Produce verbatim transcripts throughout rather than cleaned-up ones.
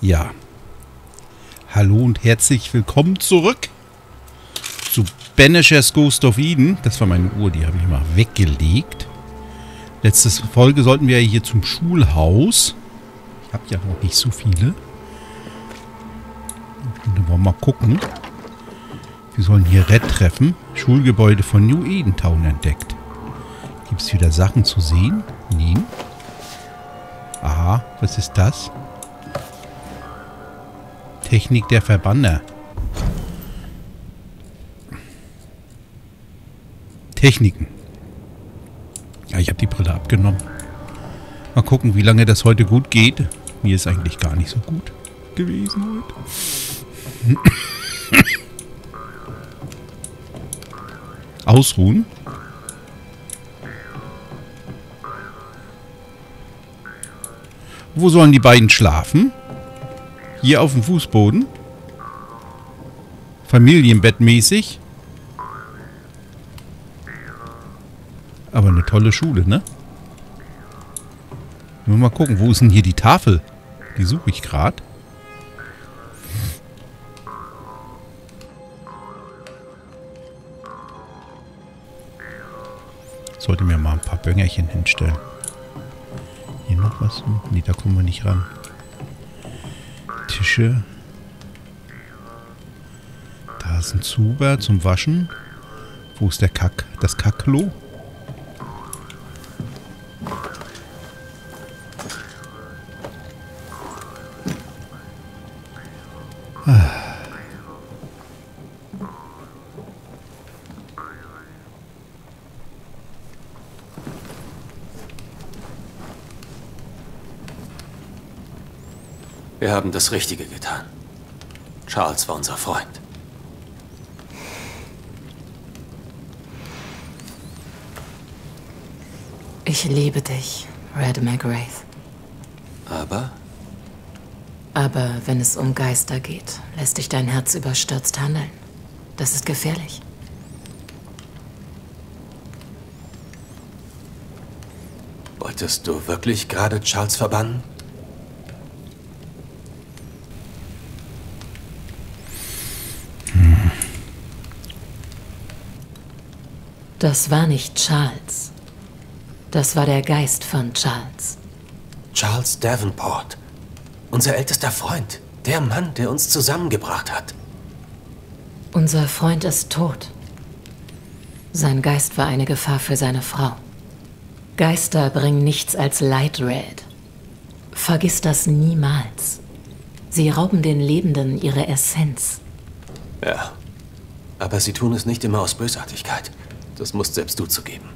Ja. Hallo und herzlich willkommen zurück zu Banishers: Ghosts of Eden. Das war meine Uhr, die habe ich mal weggelegt. Letzte Folge sollten wir hier zum Schulhaus. Ich habe ja noch nicht so viele. Dann wollen wir mal gucken. Wir sollen hier Red treffen. Schulgebäude von New Eden Town entdeckt. Gibt es wieder Sachen zu sehen? Nein. Aha, was ist das? Technik der Verbanner. Techniken. Ja, ich habe die Brille abgenommen. Mal gucken, wie lange das heute gut geht. Mir ist eigentlich gar nicht so gut gewesen heute. Ausruhen. Wo sollen die beiden schlafen? Hier auf dem Fußboden. Familienbettmäßig. Aber eine tolle Schule, ne? Mal gucken, wo ist denn hier die Tafel? Die suche ich gerade. Sollte mir mal ein paar Böngerchen hinstellen. Hier noch was? Ne, da kommen wir nicht ran. Tische. Da ist ein Zuber zum Waschen. Wo ist der Kack? Das Kackklo? Wir haben das Richtige getan. Charles war unser Freund. Ich liebe dich, Red Mac Raith. Aber? Aber wenn es um Geister geht, lässt dich dein Herz überstürzt handeln. Das ist gefährlich. Wolltest du wirklich gerade Charles verbannen? Das war nicht Charles. Das war der Geist von Charles. Charles Davenport. Unser ältester Freund. Der Mann, der uns zusammengebracht hat. Unser Freund ist tot. Sein Geist war eine Gefahr für seine Frau. Geister bringen nichts als Leid, Red. Vergiss das niemals. Sie rauben den Lebenden ihre Essenz. Ja, aber sie tun es nicht immer aus Bösartigkeit. Das musst selbst du zugeben.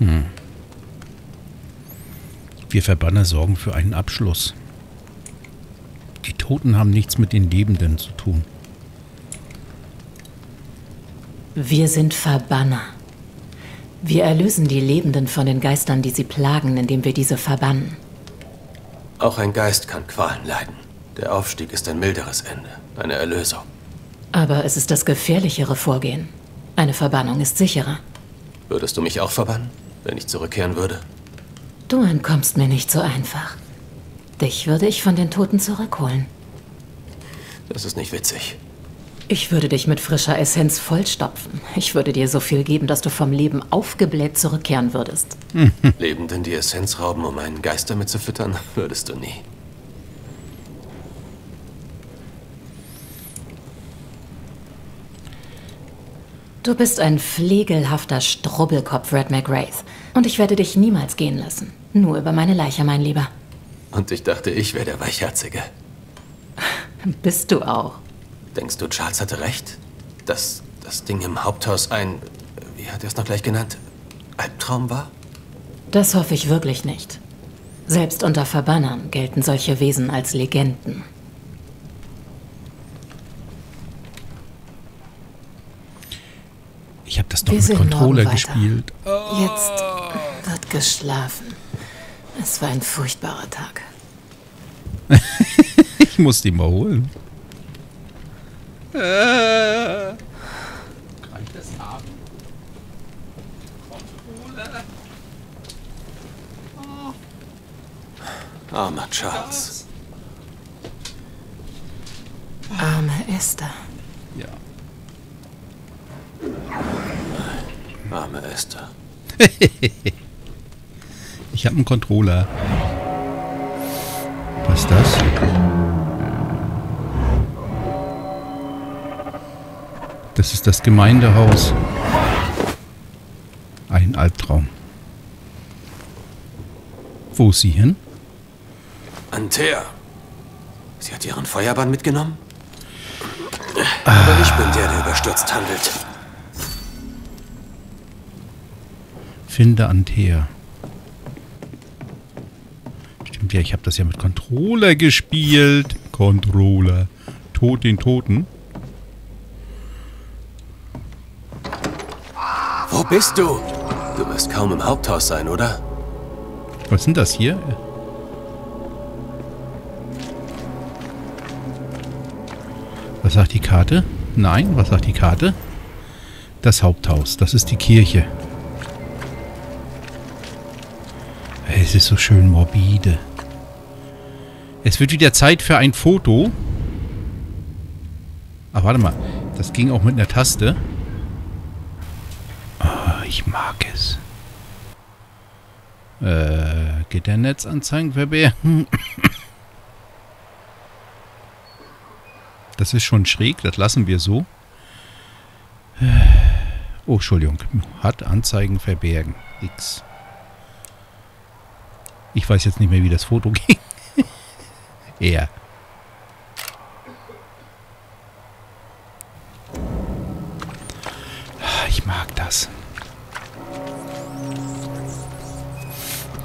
Hm. Wir Verbanner sorgen für einen Abschluss. Die Toten haben nichts mit den Lebenden zu tun. Wir sind Verbanner. Wir erlösen die Lebenden von den Geistern, die sie plagen, indem wir diese verbannen. Auch ein Geist kann Qualen leiden. Der Aufstieg ist ein milderes Ende, eine Erlösung. Aber es ist das gefährlichere Vorgehen. Eine Verbannung ist sicherer. Würdest du mich auch verbannen, wenn ich zurückkehren würde? Du entkommst mir nicht so einfach. Dich würde ich von den Toten zurückholen. Das ist nicht witzig. Ich würde dich mit frischer Essenz vollstopfen. Ich würde dir so viel geben, dass du vom Leben aufgebläht zurückkehren würdest. Lebenden die Essenz rauben, um einen Geist damit zu füttern, würdest du nie. Du bist ein flegelhafter Strubbelkopf, Red Mac Raith. Und ich werde dich niemals gehen lassen. Nur über meine Leiche, mein Lieber. Und ich dachte, ich wäre der Weichherzige. Bist du auch. Denkst du, Charles hatte recht? Dass das Ding im Haupthaus ein, wie hat er es noch gleich genannt, Albtraum war? Das hoffe ich wirklich nicht. Selbst unter Verbannern gelten solche Wesen als Legenden. Ich habe das doch mit Controller gespielt. Oh. Jetzt wird geschlafen. Es war ein furchtbarer Tag. Ich muss die mal holen. Äh. Controller. Oh. Armer Charles. Arme Esther. Ja. Nein, arme Esther. Ich habe einen Controller. Was ist das? Das ist das Gemeindehaus. Ein Albtraum. Wo ist sie hin? Antea. Sie hat ihren Feuerbahn mitgenommen? Ah. Aber ich bin der, der überstürzt handelt. Finde Antea. Stimmt ja, ich habe das ja mit Controller gespielt. Controller. Tod den Toten. Wo bist du? Du wirst kaum im Haupthaus sein, oder? Was ist denn das hier? Was sagt die Karte? Nein, was sagt die Karte? Das Haupthaus, das ist die Kirche. Es ist so schön morbide. Es wird wieder Zeit für ein Foto. Ach, warte mal. Das ging auch mit einer Taste. Oh, ich mag es. Äh, geht der Netzanzeigen verbergen? Das ist schon schräg, das lassen wir so. Oh, Entschuldigung. Hat Anzeigen verbergen. X. Ich weiß jetzt nicht mehr, wie das Foto ging. Er. Ich mag das.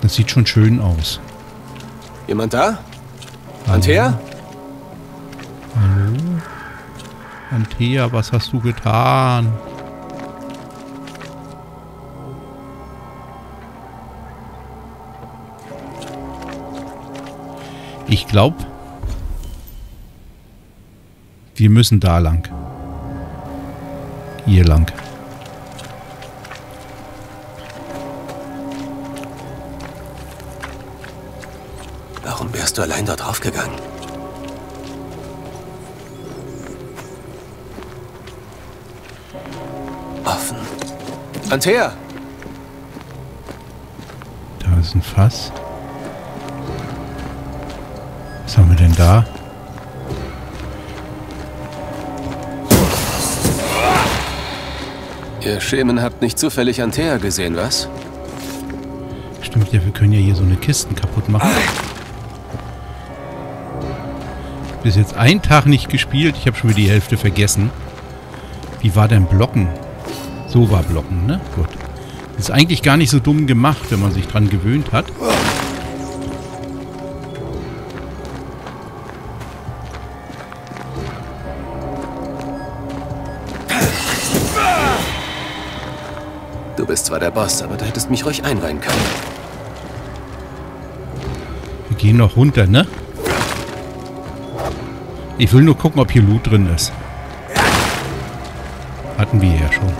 Das sieht schon schön aus. Jemand da? Antea? Hallo? Antea, was hast du getan? Ich glaube, wir müssen da lang. Hier lang. Warum wärst du allein dort raufgegangen? Offen. Antea! Da ist ein Fass. Was haben wir denn da? Ihr Schemen habt nicht zufällig Antea gesehen, was? Stimmt ja, wir können ja hier so eine Kisten kaputt machen. Bis jetzt einen Tag nicht gespielt. Ich habe schon wieder die Hälfte vergessen. Wie war denn Blocken? So war Blocken, ne? Gut. Das ist eigentlich gar nicht so dumm gemacht, wenn man sich dran gewöhnt hat. Du bist zwar der Boss, aber du hättest mich ruhig einweihen können. Wir gehen noch runter, ne? Ich will nur gucken, ob hier Loot drin ist. Hatten wir ja schon.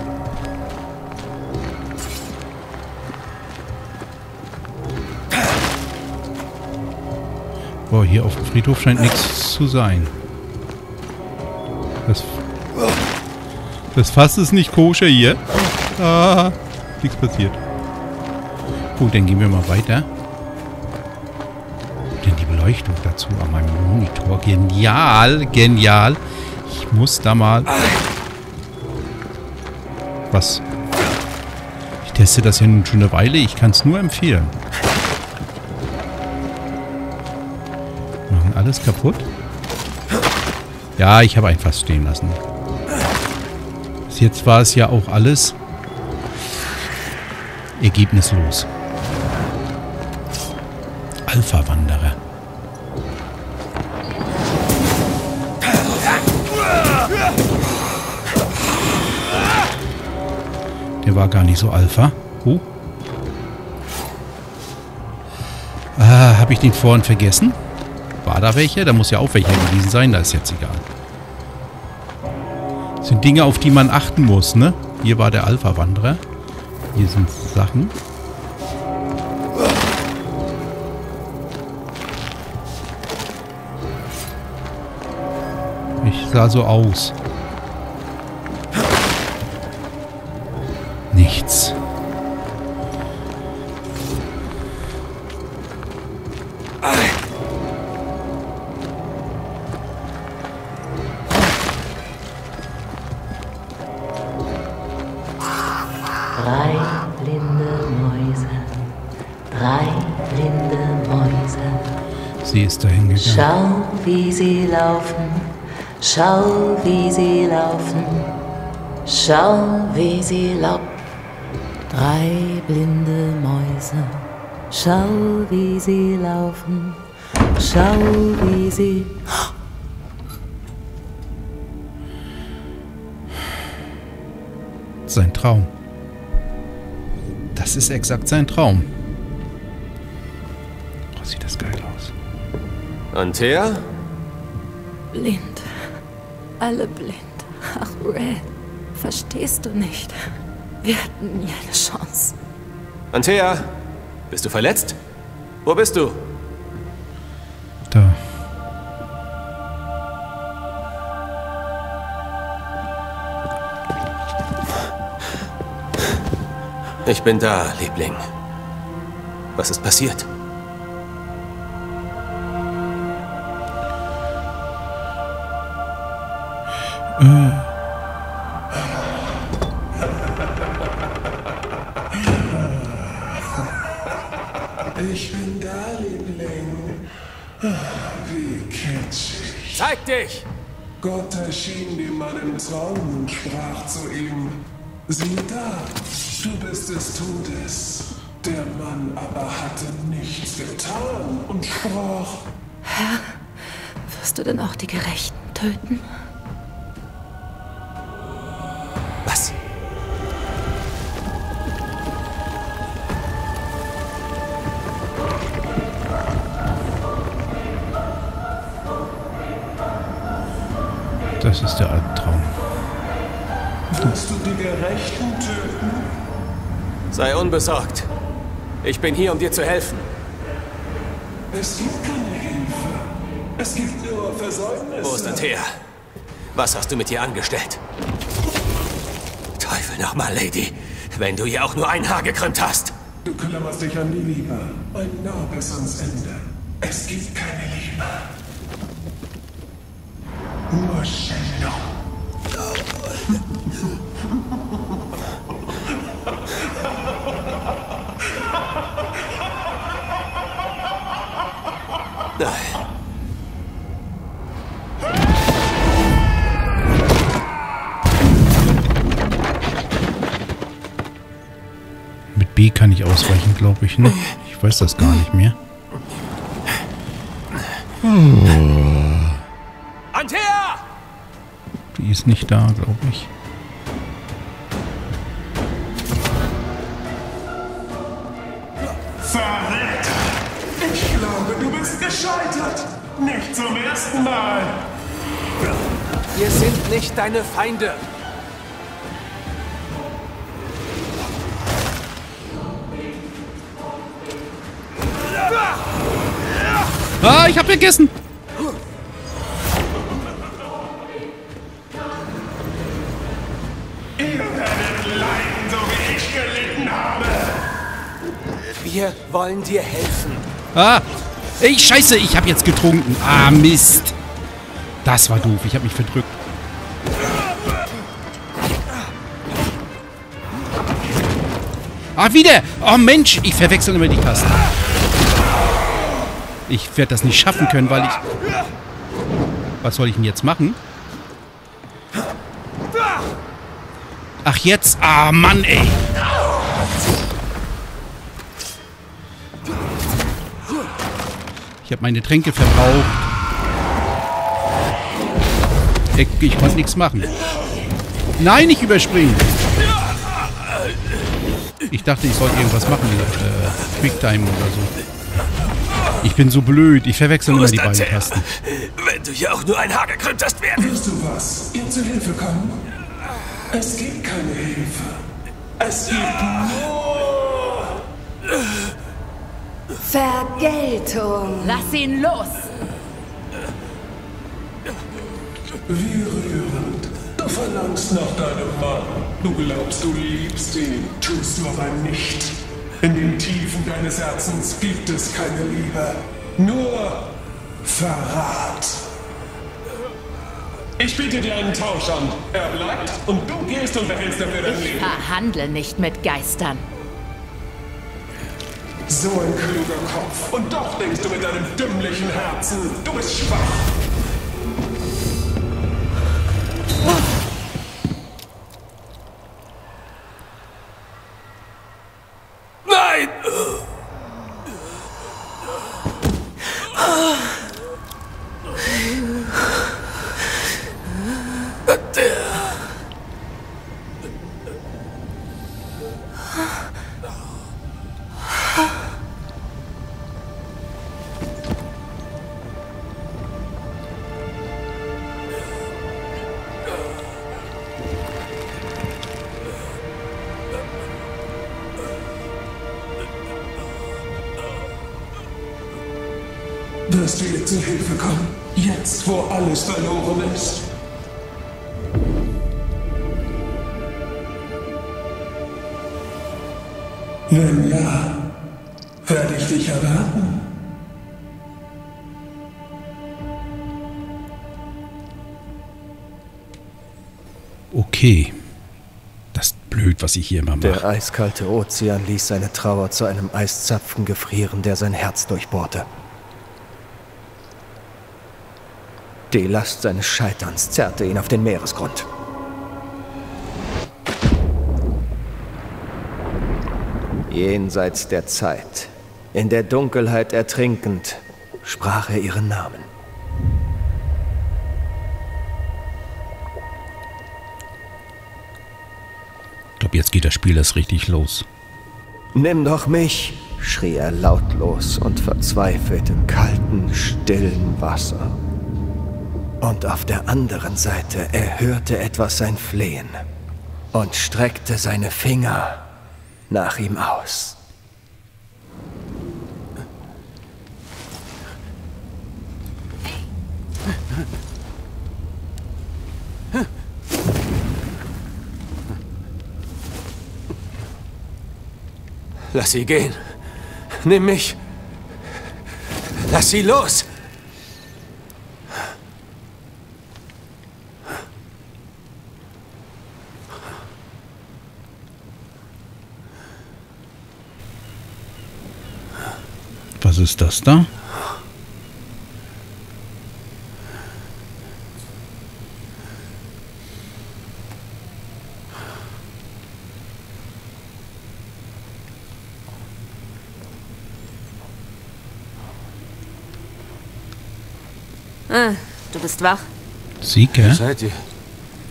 Boah, hier auf dem Friedhof scheint nichts zu sein. Das, das Fass ist nicht koscher hier. Ah, nichts passiert. Gut, dann gehen wir mal weiter. Denn die Beleuchtung dazu an meinem Monitor. Genial, genial. Ich muss da mal... Was? Ich teste das ja nun schon eine Weile. Ich kann es nur empfehlen. Machen alles kaputt? Ja, ich habe ein Fass stehen lassen. Bis jetzt war es ja auch alles ergebnislos. Alpha-Wanderer. Der war gar nicht so Alpha. Oh. Ah, habe ich den vorhin vergessen? War da welche? Da muss ja auch welche gewesen sein. Da ist jetzt egal. Das sind Dinge, auf die man achten muss, ne? Hier war der Alpha-Wanderer. Hier sind Sachen. ich. Sah so aus. Nichts. Schau, wie sie laufen, schau, wie sie laufen, schau, wie sie laufen. Drei blinde Mäuse, schau, wie sie laufen, schau, wie sie... Sein Traum. Das ist exakt sein Traum. Oh, sieht das geil aus. Antea? Blind. Alle blind. Ach, Red. Verstehst du nicht? Wir hatten nie eine Chance. Antea? Bist du verletzt? Wo bist du? Da. Ich bin da, Liebling. Was ist passiert? Ich bin da, Liebling. Wie kitschig. Zeig dich! Gott erschien dem Mann im Traum und sprach zu ihm: Sieh da, du bist des Todes. Der Mann aber hatte nichts getan und sprach: Herr, wirst du denn auch die Gerechten töten? Das ist der Albtraum. Willst du die Gerechten töten? Sei unbesorgt. Ich bin hier, um dir zu helfen. Es gibt keine Hilfe. Es gibt nur Versäumnisse. Wo ist Antea? Was hast du mit ihr angestellt? Teufel nochmal, Lady. Wenn du ihr auch nur ein Haar gekrümmt hast. Du klammerst dich an die Liebe. Und nah bis ans Ende. Es gibt keine Liebe. Nur Schändung. Nein. Mit B kann ich ausweichen, glaube ich, ne? Ich weiß das gar nicht mehr. Hm. Die ist nicht da, glaube ich. Verräter! Ich glaube, du bist gescheitert! Nicht zum ersten Mal! Wir sind nicht deine Feinde! Ah, ich hab vergessen! Wir wollen dir helfen. Ah! Ey, scheiße, ich habe jetzt getrunken. Ah, Mist. Das war doof, ich habe mich verdrückt. Ah, wieder! Oh Mensch, ich verwechsel immer die Tasten. Ich werde das nicht schaffen können, weil ich... Was soll ich denn jetzt machen? Ach, jetzt? Ah, Mann, ey! Ich habe meine Tränke verbraucht. Ich, ich konnte nichts machen. Nein, nicht überspringen. Ich dachte, ich sollte irgendwas machen. Äh, Quicktime oder so. Ich bin so blöd. Ich verwechsel immer die beiden Zähler. Tasten. Wenn du hier auch nur ein Haar gekrümmt hast, werden... Willst du was? Ihr zu Hilfe kommen? Es gibt keine Hilfe. Es gibt nur... Vergeltung. Lass ihn los. Wie rührend. Du verlangst nach deinem Mann. Du glaubst, du liebst ihn, tust du aber nicht. In den Tiefen deines Herzens gibt es keine Liebe. Nur Verrat. Ich biete dir einen Tausch an. Er bleibt und du gehst und behältst dafür dein Leben. Ich verhandle nicht mit Geistern. So ein kluger Kopf. Und doch denkst du mit deinem dümmlichen Herzen. Du bist schwach. Nein! Wirst du ihr zu Hilfe kommen? Jetzt, wo alles verloren ist. Wenn ja, werde ich dich erwarten. Okay. Das ist blöd, was ich hier immer mache. Der eiskalte Ozean ließ seine Trauer zu einem Eiszapfen gefrieren, der sein Herz durchbohrte. Die Last seines Scheiterns zerrte ihn auf den Meeresgrund. Jenseits der Zeit, in der Dunkelheit ertrinkend, sprach er ihren Namen. Ich glaube, jetzt geht das Spiel erst richtig los. Nimm doch mich, schrie er lautlos und verzweifelt im kalten, stillen Wasser. Und auf der anderen Seite erhörte etwas sein Flehen und streckte seine Finger nach ihm aus. Lass sie gehen. Nimm mich. Lass sie los. Was ist das da? Ah, du bist wach. Sika? Wer seid ihr?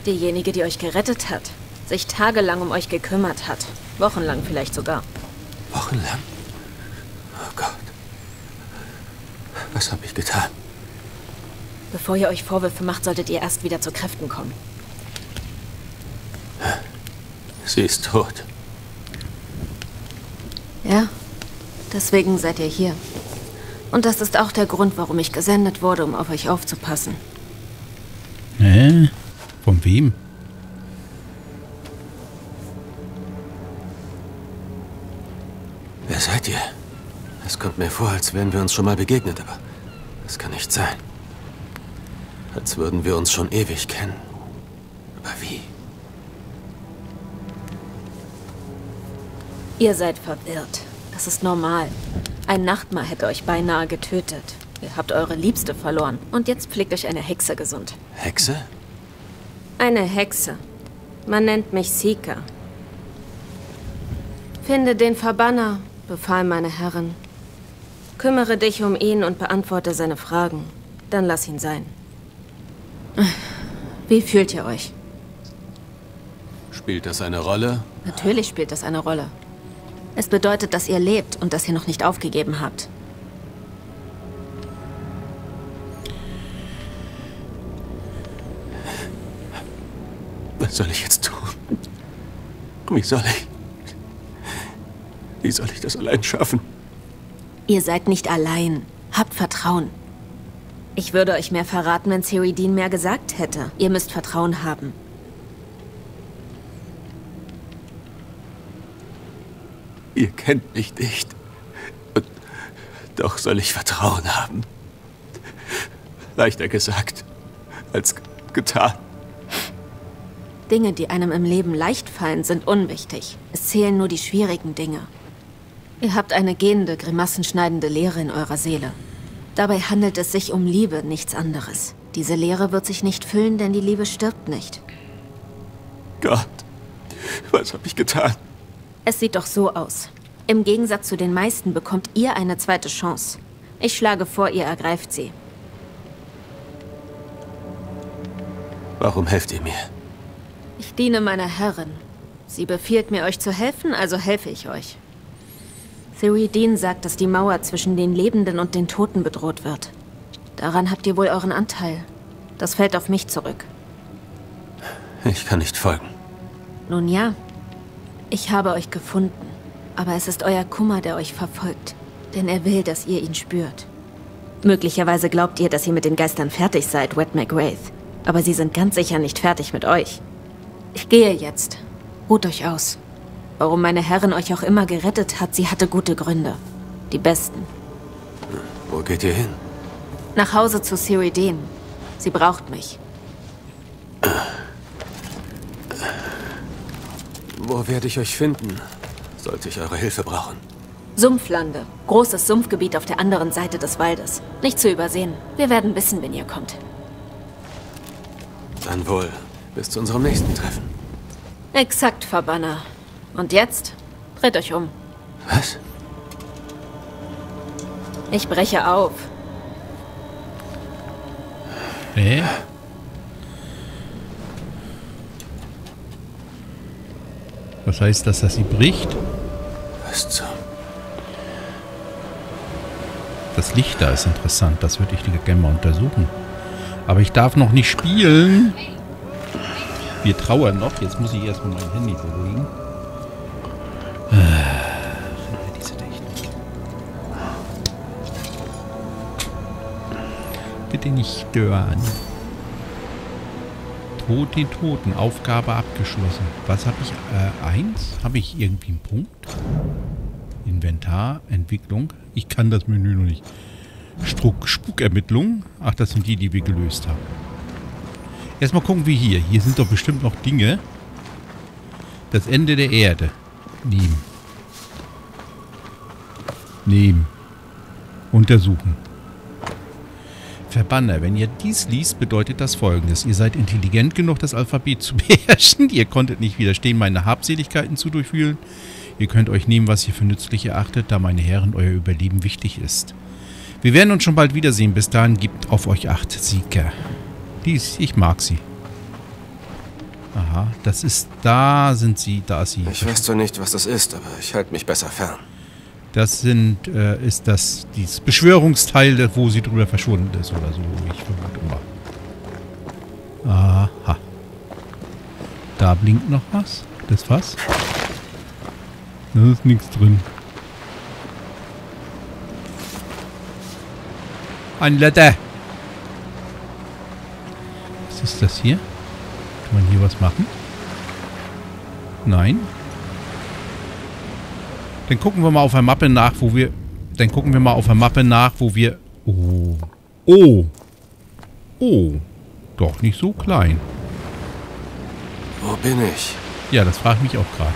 Diejenige, die euch gerettet hat. Sich tagelang um euch gekümmert hat. Wochenlang vielleicht sogar. Wochenlang? Oh Gott. Was habe ich getan? Bevor ihr euch Vorwürfe macht, solltet ihr erst wieder zu Kräften kommen. Sie ist tot. Ja, deswegen seid ihr hier. Und das ist auch der Grund, warum ich gesendet wurde, um auf euch aufzupassen. Hä? Äh, von wem? Wer seid ihr? Es kommt mir vor, als wären wir uns schon mal begegnet, aber... Das kann nicht sein. Als würden wir uns schon ewig kennen. Aber wie? Ihr seid verwirrt. Das ist normal. Ein Nachtmahr hätte euch beinahe getötet. Ihr habt eure Liebste verloren. Und jetzt pflegt euch eine Hexe gesund. Hexe? Eine Hexe. Man nennt mich Sika. Finde den Verbanner, befahl meine Herrin. Kümmere dich um ihn und beantworte seine Fragen. Dann lass ihn sein. Wie fühlt ihr euch? Spielt das eine Rolle? Natürlich spielt das eine Rolle. Es bedeutet, dass ihr lebt und dass ihr noch nicht aufgegeben habt. Was soll ich jetzt tun? Wie soll ich? Wie soll ich das allein schaffen? Ihr seid nicht allein. Habt Vertrauen. Ich würde euch mehr verraten, wenn Thierry Dean mehr gesagt hätte. Ihr müsst Vertrauen haben. Ihr kennt mich nicht. Und doch soll ich Vertrauen haben. Leichter gesagt als getan. Dinge, die einem im Leben leicht fallen, sind unwichtig. Es zählen nur die schwierigen Dinge. Ihr habt eine gähnende, grimassenschneidende Leere in eurer Seele. Dabei handelt es sich um Liebe, nichts anderes. Diese Leere wird sich nicht füllen, denn die Liebe stirbt nicht. Gott, was habe ich getan? Es sieht doch so aus. Im Gegensatz zu den meisten bekommt ihr eine zweite Chance. Ich schlage vor, ihr ergreift sie. Warum helft ihr mir? Ich diene meiner Herrin. Sie befiehlt mir, euch zu helfen, also helfe ich euch. Thierry Dean sagt, dass die Mauer zwischen den Lebenden und den Toten bedroht wird. Daran habt ihr wohl euren Anteil. Das fällt auf mich zurück. Ich kann nicht folgen. Nun ja, ich habe euch gefunden. Aber es ist euer Kummer, der euch verfolgt. Denn er will, dass ihr ihn spürt. Möglicherweise glaubt ihr, dass ihr mit den Geistern fertig seid, Wet Mac Raith. Aber sie sind ganz sicher nicht fertig mit euch. Ich gehe jetzt. Ruht euch aus. Warum meine Herrin euch auch immer gerettet hat, sie hatte gute Gründe. Die besten. Wo geht ihr hin? Nach Hause zu Seridian. Sie braucht mich. Wo werde ich euch finden? Sollte ich eure Hilfe brauchen? Sumpflande. Großes Sumpfgebiet auf der anderen Seite des Waldes. Nicht zu übersehen. Wir werden wissen, wenn ihr kommt. Dann wohl. Bis zu unserem nächsten Treffen. Exakt, Verbanner. Und jetzt? Dreht euch um. Was? Ich breche auf. Hä? Äh? Was heißt das, dass sie bricht? Was zum... Das Licht da ist interessant. Das würde ich gerne mal untersuchen. Aber ich darf noch nicht spielen. Wir trauern noch. Jetzt muss ich erstmal mein Handy bewegen. Ah, diese Technik. Bitte nicht stören. Tod den Toten. Aufgabe abgeschlossen. Was habe ich? Äh, eins? Habe ich irgendwie einen Punkt? Inventar. Entwicklung. Ich kann das Menü noch nicht. Struck, Spukermittlung. Ach, das sind die, die wir gelöst haben. Erstmal gucken wir hier. Hier sind doch bestimmt noch Dinge. Das Ende der Erde. Nehmen. Nehmen. Untersuchen. Verbanner, wenn ihr dies liest, bedeutet das Folgendes. Ihr seid intelligent genug, das Alphabet zu beherrschen. Ihr konntet nicht widerstehen, meine Habseligkeiten zu durchwühlen. Ihr könnt euch nehmen, was ihr für nützlich erachtet, da meine Herren euer Überleben wichtig ist. Wir werden uns schon bald wiedersehen. Bis dahin gibt auf euch acht, Sika. Dies, ich mag sie. Aha, das ist... Da sind sie, da ist sie. Ich weiß zwar nicht, was das ist, aber ich halte mich besser fern. Das sind... Äh, ist das... Dieses Beschwörungsteil, wo sie drüber verschwunden ist oder so. Ich vermute mal. Aha. Da blinkt noch was. Das was? Da ist nichts drin. Ein Letter. Was ist das hier? Kann man hier was machen? Nein. Dann gucken wir mal auf der Mappe nach, wo wir... Dann gucken wir mal auf der Mappe nach, wo wir... Oh. Oh. Oh. Doch nicht so klein. Wo bin ich? Ja, das frage ich mich auch gerade.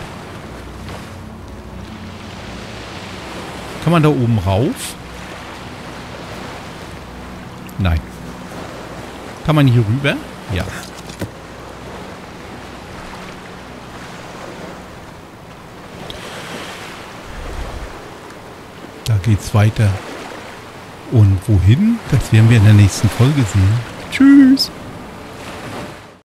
Kann man da oben rauf? Nein. Kann man hier rüber? Ja. Da geht's weiter. Und wohin? Das werden wir in der nächsten Folge sehen. Tschüss!